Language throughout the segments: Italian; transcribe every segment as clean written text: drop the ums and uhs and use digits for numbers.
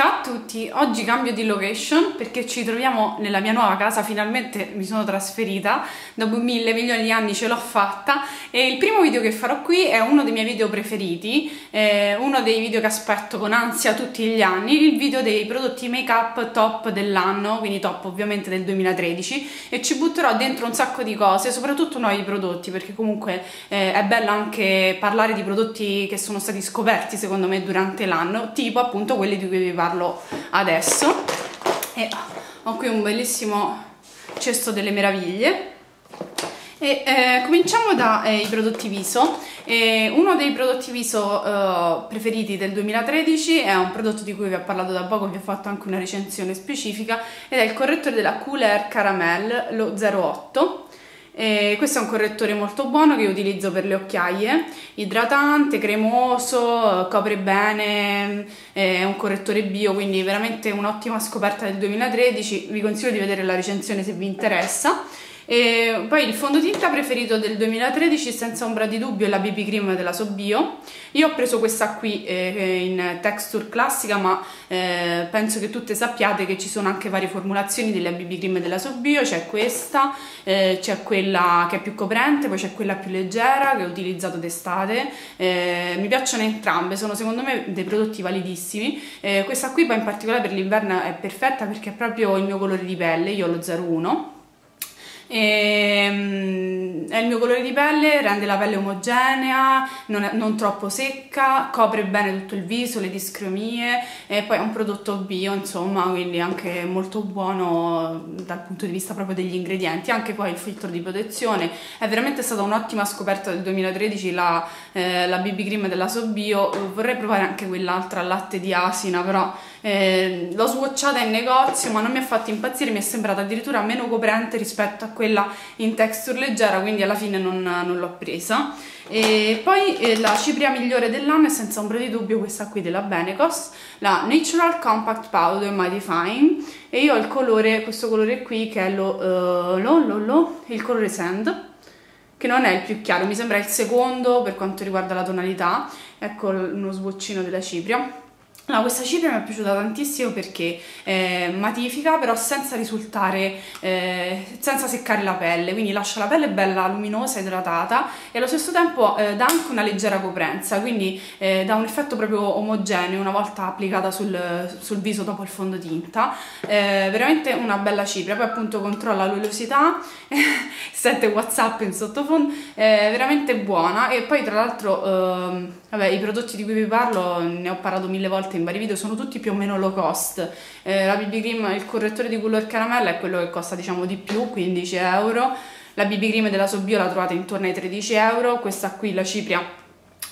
Ciao a tutti, oggi cambio di location perché ci troviamo nella mia nuova casa, finalmente mi sono trasferita, dopo mille milioni di anni ce l'ho fatta e il primo video che farò qui è uno dei miei video preferiti, uno dei video che aspetto con ansia tutti gli anni, il video dei prodotti make up top dell'anno, quindi top ovviamente del 2013 e ci butterò dentro un sacco di cose, soprattutto nuovi prodotti perché comunque è bello anche parlare di prodotti che sono stati scoperti secondo me durante l'anno, tipo appunto quelli di cui vi parlo adesso. E ho qui un bellissimo cesto delle meraviglie e cominciamo dai prodotti viso. Uno dei prodotti viso preferiti del 2013 è un prodotto di cui vi ho parlato da poco, vi ho fatto anche una recensione specifica ed è il correttore della Couleur Caramel, lo 08. Questo è un correttore molto buono che io utilizzo per le occhiaie, idratante, cremoso, copre bene, è un correttore bio, quindi veramente un'ottima scoperta del 2013, vi consiglio di vedere la recensione se vi interessa. E poi il fondotinta preferito del 2013 senza ombra di dubbio è la BB Cream della So'Bio. Io ho preso questa qui in texture classica, ma penso che tutte sappiate che ci sono anche varie formulazioni della BB Cream della So'Bio, c'è questa, c'è quella che è più coprente, poi c'è quella più leggera che ho utilizzato d'estate, mi piacciono entrambe, sono secondo me dei prodotti validissimi. Questa qui poi in particolare per l'inverno è perfetta perché è proprio il mio colore di pelle, io ho lo 01. È il mio colore di pelle, rende la pelle omogenea, non troppo secca, copre bene tutto il viso, le discromie e poi è un prodotto bio, insomma, quindi anche molto buono dal punto di vista proprio degli ingredienti, anche poi il filtro di protezione. È veramente stata un'ottima scoperta del 2013 la BB Cream della So'Bio. Vorrei provare anche quell'altra latte di asina, però l'ho swatchata in negozio ma non mi ha fatto impazzire, mi è sembrata addirittura meno coprente rispetto a quella in texture leggera, quindi alla fine non l'ho presa. E poi la cipria migliore dell'anno è senza ombra di dubbio questa qui della Benecos, la Natural Compact Powder Mighty Fine, e io ho il colore, questo colore qui che è il colore Sand, che non è il più chiaro, mi sembra il secondo per quanto riguarda la tonalità. Ecco uno sboccino della cipria. No, questa cipria mi è piaciuta tantissimo perché matifica però senza risultare, senza seccare la pelle, quindi lascia la pelle bella luminosa, idratata e allo stesso tempo dà anche una leggera coprenza, quindi dà un effetto proprio omogeneo una volta applicata sul viso dopo il fondotinta. Veramente una bella cipria, poi appunto controlla l'oleosità, sente WhatsApp in sottofondo, veramente buona. E poi tra l'altro vabbè, i prodotti di cui vi parlo ne ho parlato mille volte in vari video, sono tutti più o meno low cost. La BB Cream, il correttore di Couleur Caramel è quello che costa diciamo di più, 15 euro, la BB Cream della So'Bio la trovate intorno ai 13 euro, questa qui la cipria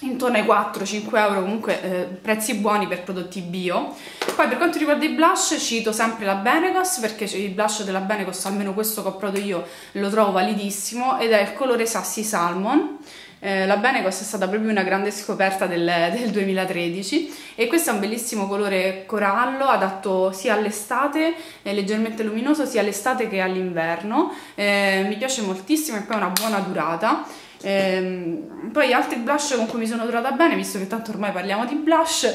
intorno ai 4-5 euro, comunque prezzi buoni per prodotti bio. Poi per quanto riguarda i blush cito sempre la Benecos perché il blush della Benecos, almeno questo che ho provato io, lo trovo validissimo ed è il colore Sassy Salmon. La Benecos è stata proprio una grande scoperta del 2013 e questo è un bellissimo colore corallo adatto sia all'estate, leggermente luminoso, sia all'estate che all'inverno, mi piace moltissimo e poi ha una buona durata. Poi altri blush con cui mi sono trovata bene, visto che tanto ormai parliamo di blush,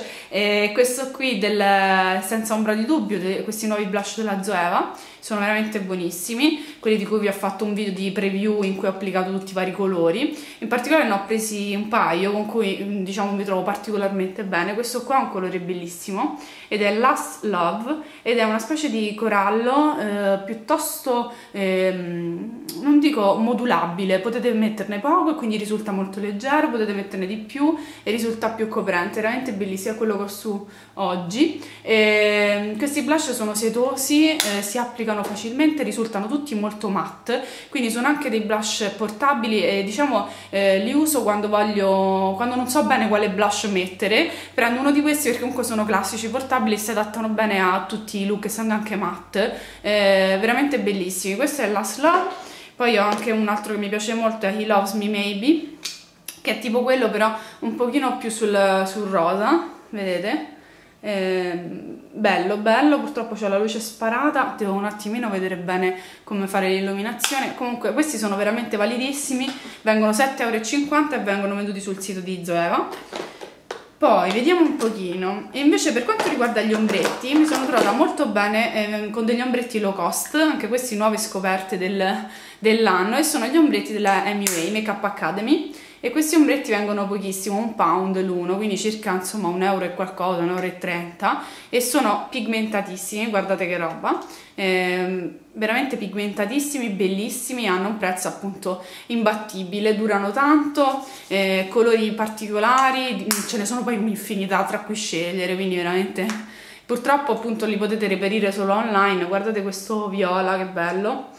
questo qui senza ombra di dubbio, questi nuovi blush della Zoeva sono veramente buonissimi, quelli di cui vi ho fatto un video di preview in cui ho applicato tutti i vari colori, in particolare ne ho presi un paio con cui diciamo mi trovo particolarmente bene. Questo qua è un colore bellissimo ed è Last Love ed è una specie di corallo piuttosto non dico modulabile, potete metterne poco e quindi risulta molto leggero, potete metterne di più e risulta più coprente, veramente bellissimo, è quello che ho su oggi. Questi blush sono setosi, si applicano facilmente, risultano tutti molto matte, quindi sono anche dei blush portabili e diciamo li uso quando non so bene quale blush mettere, prendo uno di questi perché comunque sono classici, portabili e si adattano bene a tutti i look essendo anche matte, veramente bellissimi. Questo è Last Love. Poi ho anche un altro che mi piace molto, è He Loves Me Maybe, che è tipo quello però un pochino più sul rosa, vedete? Bello bello, purtroppo c'è la luce sparata, devo un attimino vedere bene come fare l'illuminazione. Comunque questi sono veramente validissimi, vengono 7,50 euro e vengono venduti sul sito di Zoeva. Poi vediamo un pochino, e invece per quanto riguarda gli ombretti mi sono trovata molto bene con degli ombretti low cost, anche questi nuove scoperte dell'anno, e sono gli ombretti della MUA Makeup Academy, e questi ombretti vengono pochissimo, £1 l'uno, quindi circa insomma €1 e qualcosa, €1,30, e sono pigmentatissimi, guardate che roba, veramente pigmentatissimi, bellissimi, hanno un prezzo appunto imbattibile, durano tanto, colori particolari, ce ne sono poi un'infinità tra cui scegliere, quindi veramente purtroppo appunto li potete reperire solo online. Guardate questo viola, che bello.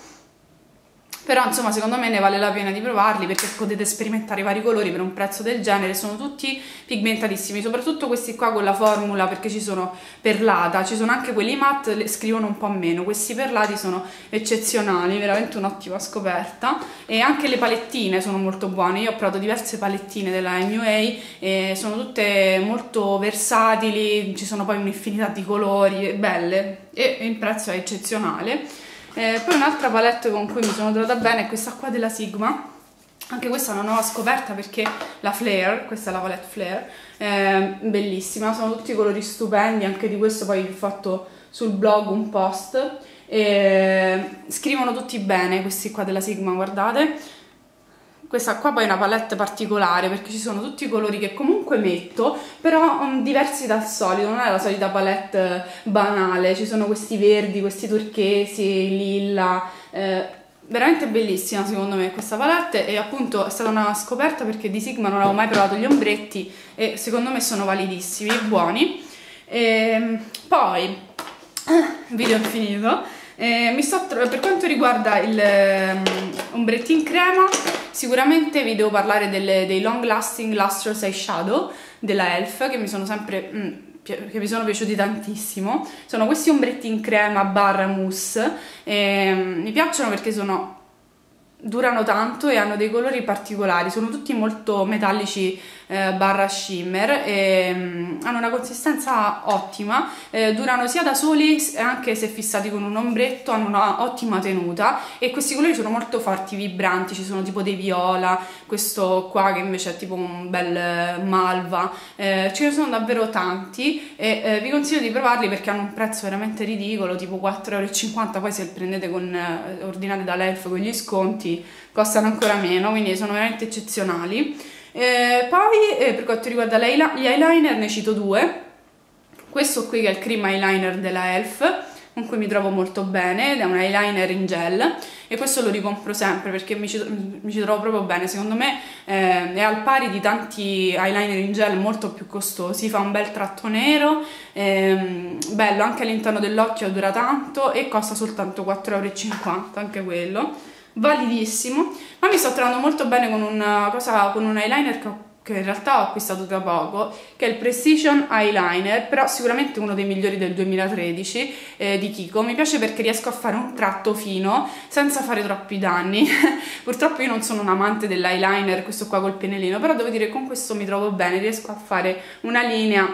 Però insomma secondo me ne vale la pena di provarli, perché potete sperimentare i vari colori per un prezzo del genere, sono tutti pigmentatissimi, soprattutto questi qua con la formula, perché ci sono perlata, ci sono anche quelli matte, scrivono un po' meno, questi perlati sono eccezionali, veramente un'ottima scoperta. E anche le palettine sono molto buone, io ho provato diverse palettine della MUA e sono tutte molto versatili, ci sono poi un'infinità di colori, belle, e il prezzo è eccezionale. Poi un'altra palette con cui mi sono trovata bene è questa qua della Sigma, anche questa è una nuova scoperta perché la Flare, questa è la palette Flare, bellissima, sono tutti colori stupendi, anche di questo poi ho fatto sul blog un post, scrivono tutti bene questi qua della Sigma, guardate. Questa qua poi è una palette particolare perché ci sono tutti i colori che comunque metto, però diversi dal solito, non è la solita palette banale, ci sono questi verdi, questi turchesi, lilla, veramente bellissima secondo me questa palette, e appunto è stata una scoperta perché di Sigma non avevo mai provato gli ombretti e secondo me sono validissimi, buoni. E poi, video infinito. Per quanto riguarda l'ombretto in crema, sicuramente vi devo parlare dei Long Lasting Lustrous Eyeshadow della ELF, che mi sono sempre piaciuti tantissimo. Sono questi ombretti in crema barra mousse, mi piacciono perché durano tanto e hanno dei colori particolari, sono tutti molto metallici barra shimmer, hanno una consistenza ottima, durano sia da soli anche se fissati con un ombretto, hanno una ottima tenuta, e questi colori sono molto forti, vibranti, ci sono tipo dei viola, questo qua che invece è tipo un bel malva, ce ne sono davvero tanti e vi consiglio di provarli perché hanno un prezzo veramente ridicolo, tipo €4,50, poi se prendete ordinate dall'ELF con gli sconti costano ancora meno, quindi sono veramente eccezionali. Poi per quanto riguarda gli eyeliner ne cito due, questo qui che è il cream eyeliner della ELF con cui mi trovo molto bene ed è un eyeliner in gel, e questo lo ricompro sempre perché mi ci trovo proprio bene, secondo me è al pari di tanti eyeliner in gel molto più costosi, fa un bel tratto nero, bello anche all'interno dell'occhio, dura tanto e costa soltanto €4,50 anche quello, validissimo. Ma mi sto trovando molto bene con un eyeliner che in realtà ho acquistato da poco, che è il Precision Eyeliner, però sicuramente uno dei migliori del 2013 di Kiko. Mi piace perché riesco a fare un tratto fino senza fare troppi danni purtroppo io non sono un amante dell'eyeliner, questo qua col pennellino, però devo dire che con questo mi trovo bene, riesco a fare una linea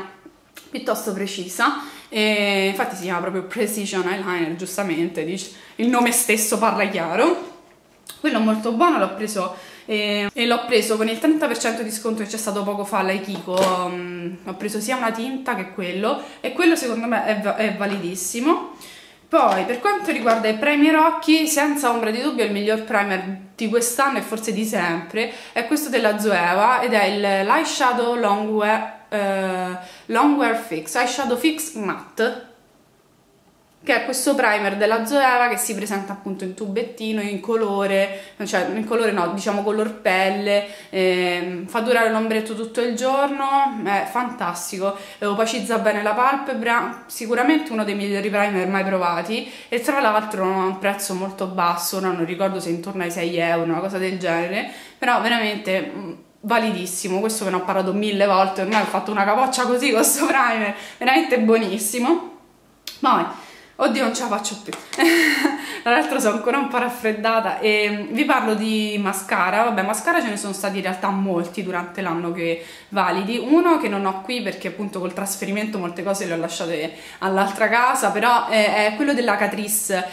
piuttosto precisa, e infatti si chiama proprio Precision Eyeliner, giustamente dice, il nome stesso parla chiaro. Quello è molto buono, l'ho preso e l'ho preso con il 30% di sconto che c'è stato poco fa all'Ekiko, ho preso sia una tinta che quello, e quello secondo me è validissimo. Poi per quanto riguarda i primer occhi, senza ombra di dubbio il miglior primer di quest'anno e forse di sempre è questo della Zoeva, ed è l'Eyeshadow Longwear Fix, Eyeshadow Fix Matte, che è questo primer della Zoeva che si presenta appunto in tubettino, diciamo color pelle, fa durare l'ombretto tutto il giorno, è fantastico, opacizza bene la palpebra, sicuramente uno dei migliori primer mai provati, e tra l'altro ha un prezzo molto basso, non ricordo se intorno ai €6, una cosa del genere, però veramente validissimo, questo ve ne ho parlato 1000 volte, ormai ho fatto una capoccia così con questo primer, veramente buonissimo. Poi Oddio, non ce la faccio più. Tra l'altro sono ancora un po' raffreddata. E vi parlo di mascara. Vabbè, mascara ce ne sono stati in realtà molti durante l'anno che validi. Uno che non ho qui perché appunto col trasferimento molte cose le ho lasciate all'altra casa, però è quello della Catrice,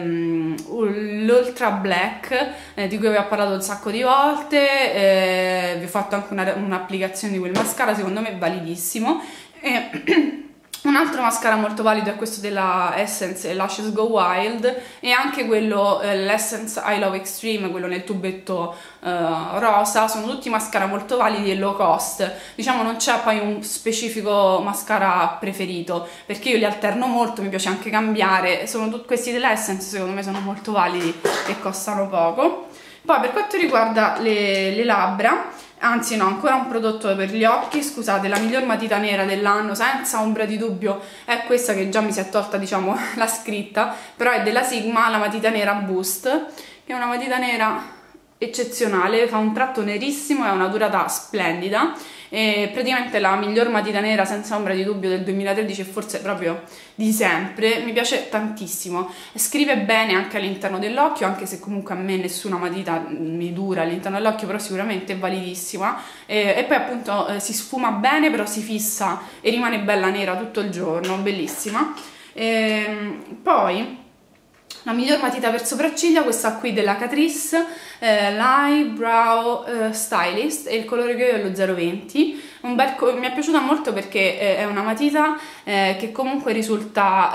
l'Ultra Black, di cui vi ho parlato un sacco di volte. Vi ho fatto anche un'applicazione di quel mascara, secondo me è validissimo. E un altro mascara molto valido è questo della Essence, Lashes Go Wild, e anche quello, l'Essence I Love Extreme, quello nel tubetto rosa. Sono tutti mascara molto validi e low cost. Diciamo non c'è poi un specifico mascara preferito, perché io li alterno molto, mi piace anche cambiare. Sono tutti questi dell'Essence, secondo me sono molto validi e costano poco. Poi per quanto riguarda le labbra, anzi no, ancora un prodotto per gli occhi, scusate, la miglior matita nera dell'anno senza ombra di dubbio è questa, che già mi si è tolta, diciamo, la scritta, però è della Sigma, la matita nera Boost, che è una matita nera eccezionale, fa un tratto nerissimo e ha una durata splendida, e praticamente la miglior matita nera senza ombra di dubbio del 2013 e forse proprio di sempre. Mi piace tantissimo, scrive bene anche all'interno dell'occhio, anche se comunque a me nessuna matita mi dura all'interno dell'occhio, però sicuramente è validissima, e poi appunto si sfuma bene, però si fissa e rimane bella nera tutto il giorno, bellissima. Poi la miglior matita per sopracciglia, questa qui della Catrice, l'Eyebrow Stylist, e il colore che ho è lo 020. Mi è piaciuta molto perché è una matita che comunque risulta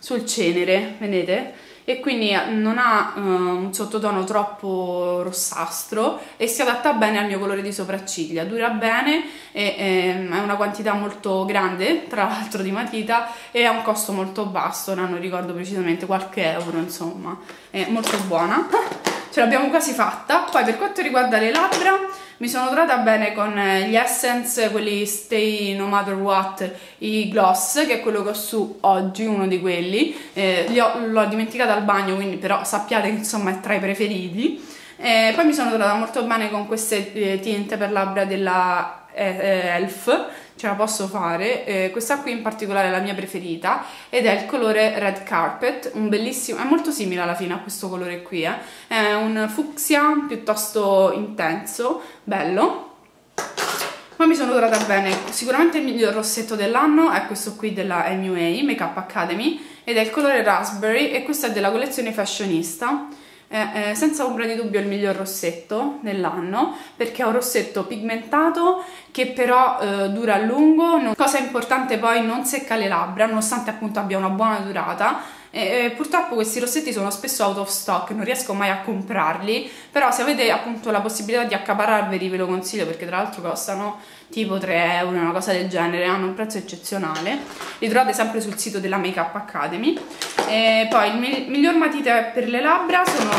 sul cenere, vedete? E quindi non ha un sottotono troppo rossastro e si adatta bene al mio colore di sopracciglia, dura bene, è una quantità molto grande tra l'altro di matita e ha un costo molto basso, non ricordo precisamente, qualche euro, insomma, è molto buona. Ce l'abbiamo quasi fatta. Poi per quanto riguarda le labbra, mi sono trovata bene con gli Essence, quelli Stay No Matter What, i gloss, che è quello che ho su oggi, uno di quelli, l'ho dimenticato al bagno, quindi però sappiate che insomma è tra i preferiti. Poi mi sono trovata molto bene con queste tinte per labbra della ELF, ce la posso fare, questa qui in particolare è la mia preferita ed è il colore Red Carpet, un bellissimo, è molto simile alla fine a questo colore qui, è un fucsia piuttosto intenso, bello. Poi mi sono trovata bene, sicuramente il miglior rossetto dell'anno è questo qui della MUA Makeup Academy ed è il colore Raspberry, e questa è della collezione Fashionista. Senza ombra di dubbio il miglior rossetto dell'anno, perché è un rossetto pigmentato che però dura a lungo, cosa importante poi non secca le labbra, nonostante appunto abbia una buona durata. Purtroppo questi rossetti sono spesso out of stock, non riesco mai a comprarli, però se avete appunto la possibilità di accapararveli ve lo consiglio, perché tra l'altro costano tipo 3 euro, una cosa del genere, hanno un prezzo eccezionale, li trovate sempre sul sito della Makeup Academy. E poi il miglior matita per le labbra sono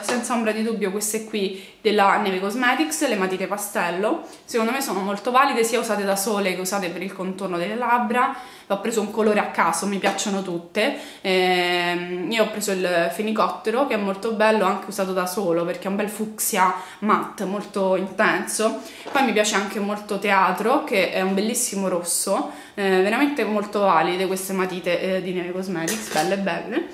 senza ombra di dubbio queste qui della Neve Cosmetics, le matite pastello, secondo me sono molto valide, sia usate da sole che usate per il contorno delle labbra. Ho preso un colore a caso, mi piacciono tutte, io ho preso il fenicottero che è molto bello, anche usato da solo perché è un bel fucsia matte molto intenso. Poi mi piace anche molto Teatro, che è un bellissimo rosso, veramente molto valide queste matite di Neve Cosmetics, belle belle.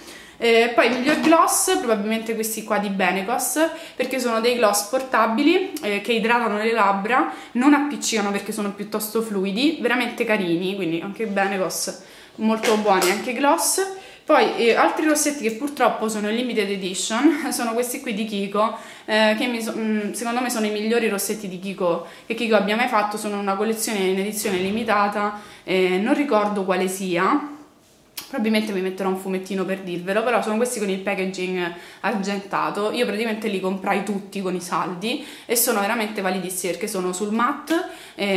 Poi il miglior gloss probabilmente questi qua di Benecos, perché sono dei gloss portabili che idratano le labbra, non appiccicano perché sono piuttosto fluidi, veramente carini, quindi anche Benecos molto buoni, anche gloss. Poi altri rossetti che purtroppo sono in limited edition sono questi qui di Kiko, che secondo me sono i migliori rossetti di Kiko che Kiko abbia mai fatto, sono una collezione in edizione limitata, non ricordo quale sia, probabilmente mi metterò un fumettino per dirvelo, però sono questi con il packaging argentato, io praticamente li comprai tutti con i saldi e sono veramente validissimi perché sono sul matte,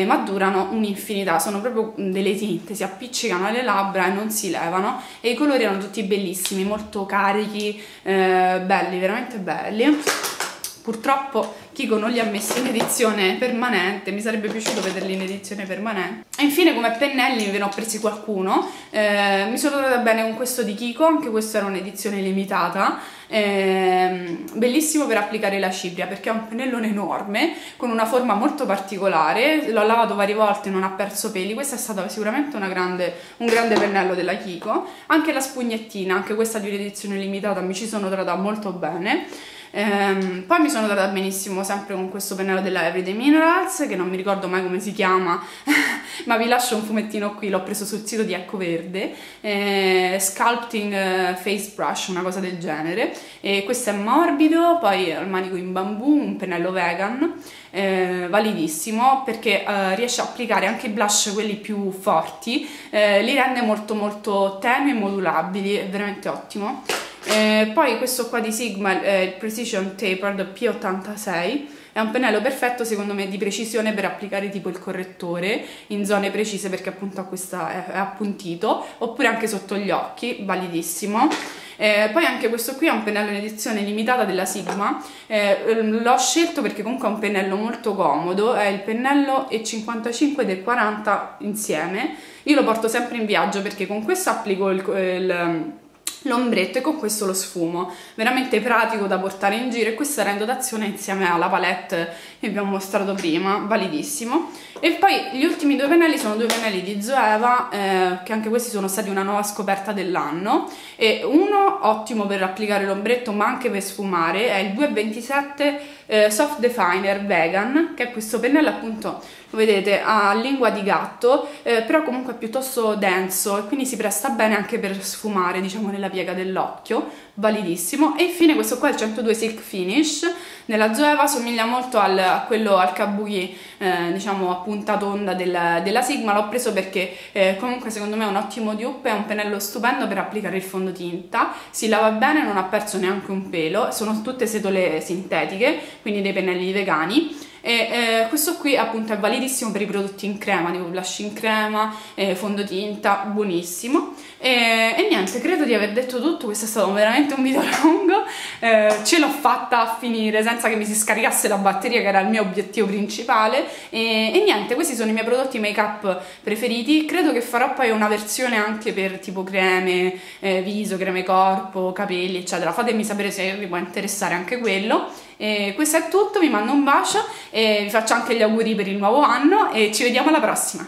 ma durano un'infinità, sono proprio delle tinte, si appiccicano alle labbra e non si levano, e i colori erano tutti bellissimi, molto carichi, belli, veramente belli. Purtroppo Kiko non li ha messi in edizione permanente, mi sarebbe piaciuto vederli in edizione permanente. E infine come pennelli ve ne ho presi qualcuno, mi sono trovata bene con questo di Kiko, anche questo era un'edizione limitata, bellissimo per applicare la cipria perché è un pennellone enorme con una forma molto particolare, l'ho lavato varie volte e non ha perso peli, questa è stata sicuramente un grande pennello della Kiko. Anche la spugnettina, anche questa di un'edizione limitata, mi ci sono trovata molto bene. Poi mi sono trovata benissimo sempre con questo pennello della Everyday Minerals, che non mi ricordo mai come si chiama ma vi lascio un fumettino qui, l'ho preso sul sito di Ecco Verde, Sculpting Face Brush, una cosa del genere, e questo è morbido, poi al manico in bambù, un pennello vegan, validissimo perché riesce a applicare anche i blush quelli più forti, li rende molto tenui e modulabili, è veramente ottimo. Poi questo qua di Sigma, il Precision Tapered P86, è un pennello perfetto secondo me di precisione per applicare tipo il correttore in zone precise perché appunto è appuntito, oppure anche sotto gli occhi, validissimo. Poi anche questo qui è un pennello in edizione limitata della Sigma, l'ho scelto perché comunque è un pennello molto comodo, è il pennello E55 del 40 insieme, io lo porto sempre in viaggio perché con questo applico l'ombretto e con questo lo sfumo, veramente pratico da portare in giro, e questa era in dotazione insieme alla palette che vi ho mostrato prima, validissimo. E poi gli ultimi due pennelli sono due pennelli di Zoeva, che anche questi sono stati una nuova scoperta dell'anno, e uno ottimo per applicare l'ombretto ma anche per sfumare, è il 227 Soft Definer Vegan, che è questo pennello appunto, lo vedete, ha lingua di gatto, però comunque è piuttosto denso e quindi si presta bene anche per sfumare, diciamo, nella piega dell'occhio, validissimo. E infine questo qua è il 102 Silk Finish nella Zoeva, somiglia molto a quello al kabuki, diciamo a punta tonda della Sigma, l'ho preso perché comunque secondo me è un ottimo dupe, è un pennello stupendo per applicare il fondotinta, si lava bene, non ha perso neanche un pelo, sono tutte setole sintetiche, quindi dei pennelli vegani. E questo qui appunto è validissimo per i prodotti in crema, tipo blush in crema, fondotinta, buonissimo. E niente, credo di aver detto tutto, questo è stato veramente un video lungo, ce l'ho fatta a finire senza che mi si scaricasse la batteria, che era il mio obiettivo principale, e niente, questi sono i miei prodotti make up preferiti. Credo che farò poi una versione anche per tipo creme, viso, creme corpo, capelli eccetera, fatemi sapere se vi può interessare anche quello. Questo è tutto, vi mando un bacio e vi faccio anche gli auguri per il nuovo anno e ci vediamo alla prossima!